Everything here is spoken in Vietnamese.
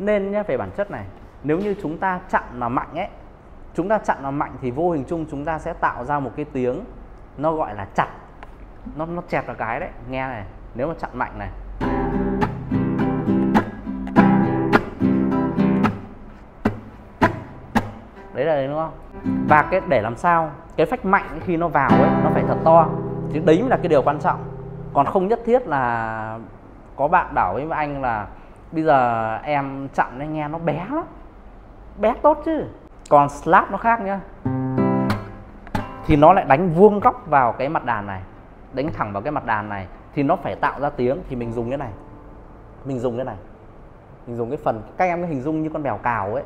Nên nhé, về bản chất này, nếu như chúng ta chặn mà mạnh ấy, chúng ta chặn mà mạnh thì vô hình chung chúng ta sẽ tạo ra một cái tiếng nó gọi là chặt, nó chẹt vào cái đấy. Nghe này, nếu mà chặn mạnh này, đấy là đấy, đúng không? Và cái để làm sao cái phách mạnh khi nó vào ấy nó phải thật to, chứ đấy mới là cái điều quan trọng. Còn không nhất thiết là có bạn bảo với anh là bây giờ em chặn anh nghe nó bé lắm, bé tốt chứ. Còn slap nó khác nhá, thì nó lại đánh vuông góc vào cái mặt đàn này, đánh thẳng vào cái mặt đàn này thì nó phải tạo ra tiếng. Thì mình dùng cái này, mình dùng cái phần, các em hình dung như con mèo cào ấy.